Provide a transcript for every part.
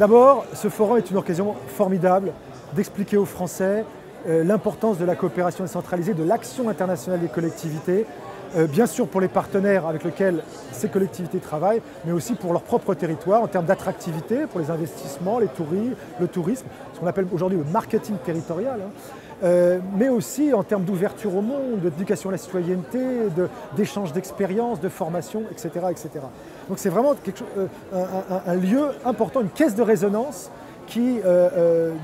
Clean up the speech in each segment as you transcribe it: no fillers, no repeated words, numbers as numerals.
D'abord, ce forum est une occasion formidable d'expliquer aux Français l'importance de la coopération décentralisée, de l'action internationale des collectivités, bien sûr pour les partenaires avec lesquels ces collectivités travaillent, mais aussi pour leur propre territoire en termes d'attractivité, pour les investissements, le tourisme, ce qu'on appelle aujourd'hui le marketing territorial, hein. Mais aussi en termes d'ouverture au monde, d'éducation à la citoyenneté, d'échange d'expériences, de formation, etc., etc. Donc c'est vraiment quelque chose, un lieu important, une caisse de résonance qui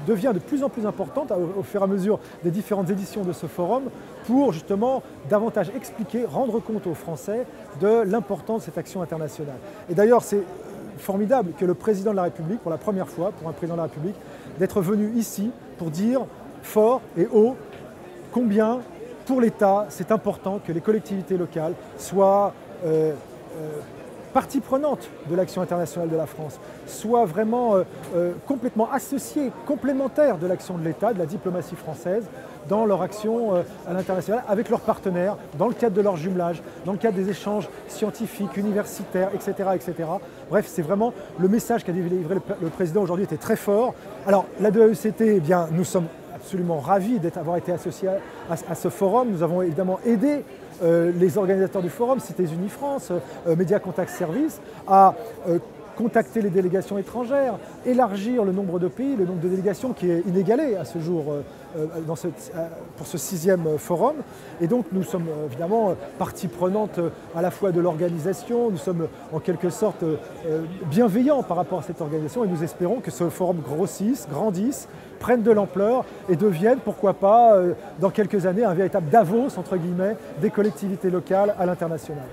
devient de plus en plus importante au fur et à mesure des différentes éditions de ce forum pour justement davantage expliquer, rendre compte aux Français de l'importance de cette action internationale. Et d'ailleurs, c'est formidable que le président de la République, pour la première fois, pour un président de la République, d'être venu ici pour dire fort et haut combien, pour l'État, c'est important que les collectivités locales soient partie prenante de l'action internationale de la France, soit vraiment complètement associée, complémentaire de l'action de l'État, de la diplomatie française, dans leur action à l'international, avec leurs partenaires, dans le cadre de leur jumelage, dans le cadre des échanges scientifiques, universitaires, etc. etc. Bref, c'est vraiment le message qu'a délivré le Président aujourd'hui était très fort. Alors, la DAECT, eh bien, nous sommes absolument ravis d'avoir été associés à ce forum. Nous avons évidemment aidé les organisateurs du forum, Cités Unies France, Média Contact Service, à contacter les délégations étrangères, élargir le nombre de pays, le nombre de délégations qui est inégalé à ce jour pour ce 6e forum. Et donc nous sommes évidemment partie prenante à la fois de l'organisation, nous sommes en quelque sorte bienveillants par rapport à cette organisation et nous espérons que ce forum grossisse, grandisse, prenne de l'ampleur et devienne, pourquoi pas, dans quelques années, un véritable Davos, entre guillemets, des collectivités locales à l'international.